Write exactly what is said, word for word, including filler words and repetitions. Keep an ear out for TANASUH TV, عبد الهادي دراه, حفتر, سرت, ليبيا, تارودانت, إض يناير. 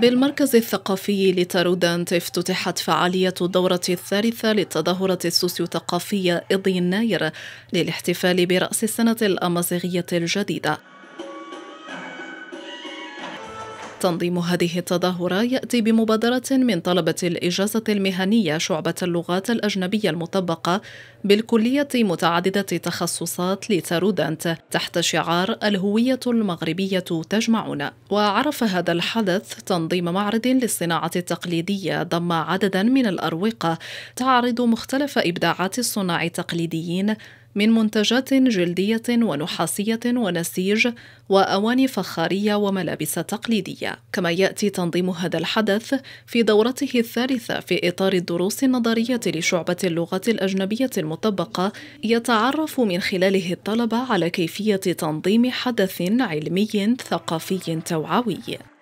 بالمركز الثقافي لتارودانت افتتحت فعالية الدورة الثالثة للتظاهرة السوسيوثقافية إض يناير للاحتفال برأس السنة الأمازيغية الجديدة. تنظيم هذه التظاهرة يأتي بمبادرة من طلبة الإجازة المهنية شعبة اللغات الأجنبية المطبقة بالكلية متعددة تخصصات لتارودانت تحت شعار الهوية المغربية تجمعنا. وعرف هذا الحدث تنظيم معرض للصناعة التقليدية ضم عددا من الأروقة تعرض مختلف إبداعات الصناع التقليديين من منتجات جلدية ونحاسية ونسيج وأواني فخارية وملابس تقليدية. كما يأتي تنظيم هذا الحدث في دورته الثالثة في إطار الدروس النظرية لشعبة اللغات الأجنبية المطبقة يتعرف من خلاله الطلبة على كيفية تنظيم حدث علمي ثقافي توعوي.